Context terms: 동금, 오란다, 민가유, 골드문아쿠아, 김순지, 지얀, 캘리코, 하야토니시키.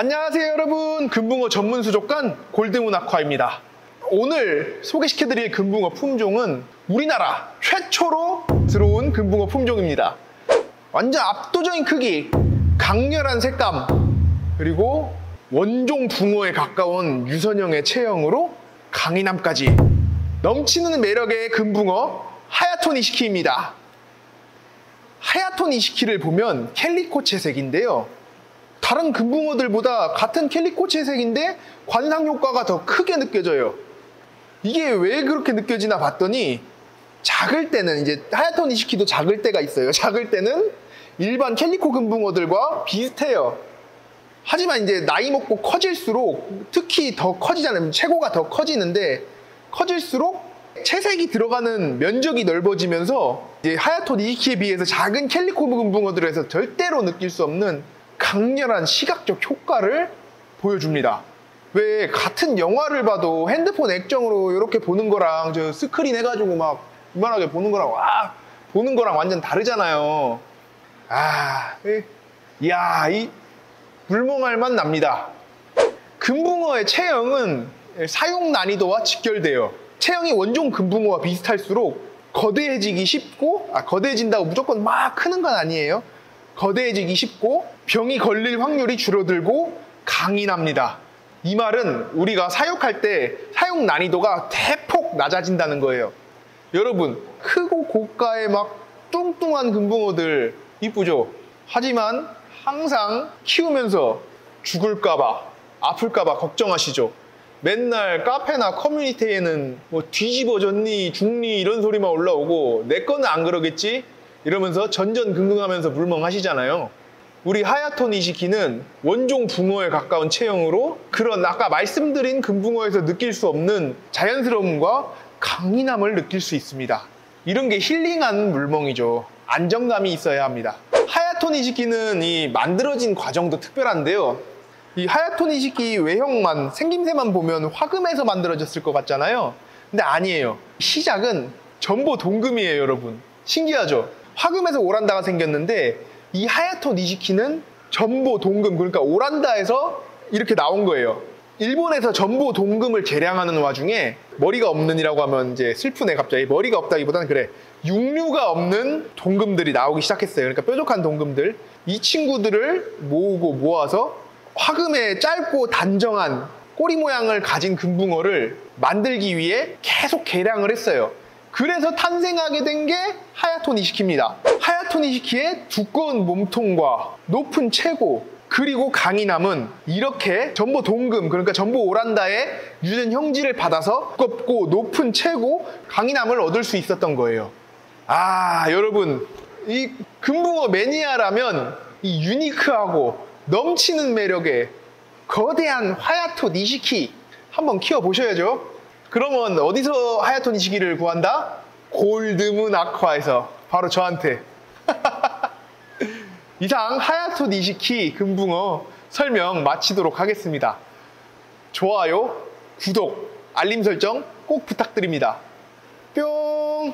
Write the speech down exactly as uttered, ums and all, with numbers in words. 안녕하세요 여러분, 금붕어 전문 수족관 골드문아쿠아입니다. 오늘 소개시켜드릴 금붕어 품종은 우리나라 최초로 들어온 금붕어 품종입니다. 완전 압도적인 크기, 강렬한 색감, 그리고 원종 붕어에 가까운 유선형의 체형으로 강인함까지 넘치는 매력의 금붕어 하야토니시키입니다. 하야토니시키를 보면 캘리코 채색인데요, 다른 금붕어들보다 같은 캘리코 채색인데 관상 효과가 더 크게 느껴져요. 이게 왜 그렇게 느껴지나 봤더니, 작을 때는 이제 하야토니시키도 작을 때가 있어요. 작을 때는 일반 캘리코 금붕어들과 비슷해요. 하지만 이제 나이 먹고 커질수록, 특히 더 커지잖아요. 체고가 더 커지는데 커질수록 채색이 들어가는 면적이 넓어지면서 이제 하야토니시키에 비해서 작은 캘리코 금붕어들에서 절대로 느낄 수 없는 강렬한 시각적 효과를 보여줍니다. 왜 같은 영화를 봐도 핸드폰 액정으로 이렇게 보는 거랑 저 스크린 해가지고 막 이만하게 보는 거랑 와 보는 거랑 완전 다르잖아요. 아, 이야, 이 물멍할 맛 납니다. 금붕어의 체형은 사용 난이도와 직결돼요. 체형이 원종 금붕어와 비슷할수록 거대해지기 쉽고, 아, 거대해진다고 무조건 막 크는 건 아니에요. 거대해지기 쉽고 병이 걸릴 확률이 줄어들고 강인합니다. 이 말은 우리가 사육할 때 사육 난이도가 대폭 낮아진다는 거예요. 여러분, 크고 고가의 막 뚱뚱한 금붕어들 이쁘죠? 하지만 항상 키우면서 죽을까봐, 아플까봐 걱정하시죠? 맨날 카페나 커뮤니티에는 뭐 뒤집어졌니, 죽니 이런 소리만 올라오고 내 거는 안 그러겠지? 이러면서 전전긍긍하면서 물멍하시잖아요. 우리 하야토니시키는 원종 붕어에 가까운 체형으로 그런 아까 말씀드린 금붕어에서 느낄 수 없는 자연스러움과 강인함을 느낄 수 있습니다. 이런 게 힐링한 물멍이죠. 안정감이 있어야 합니다. 하야토니시키는 이 만들어진 과정도 특별한데요. 이 하야토니시키 외형만, 생김새만 보면 화금에서 만들어졌을 것 같잖아요. 근데 아니에요. 시작은 전부 동금이에요, 여러분. 신기하죠? 화금에서 오란다가 생겼는데 이 하야토니시키는 전보 동금, 그러니까 오란다에서 이렇게 나온 거예요. 일본에서 전보 동금을 개량하는 와중에 머리가 없는 이라고 하면 이제 슬프네. 갑자기 머리가 없다기보다는 그래, 육류가 없는 동금들이 나오기 시작했어요. 그러니까 뾰족한 동금들, 이 친구들을 모으고 모아서 화금의 짧고 단정한 꼬리 모양을 가진 금붕어를 만들기 위해 계속 개량을 했어요. 그래서 탄생하게 된 게 하야토니시키입니다. 하야토니시키의 두꺼운 몸통과 높은 체고, 그리고 강인함은 이렇게 전보 동금, 그러니까 전보 오란다의 유전 형질을 받아서 두껍고 높은 체고, 강인함을 얻을 수 있었던 거예요. 아, 여러분, 이 금붕어 매니아라면 이 유니크하고 넘치는 매력의 거대한 하야토니시키 한번 키워보셔야죠. 그러면 어디서 하야토니시키를 구한다? 골드문아쿠아에서 바로 저한테. 이상 하야토니시키 금붕어 설명 마치도록 하겠습니다. 좋아요, 구독, 알림 설정 꼭 부탁드립니다. 뿅!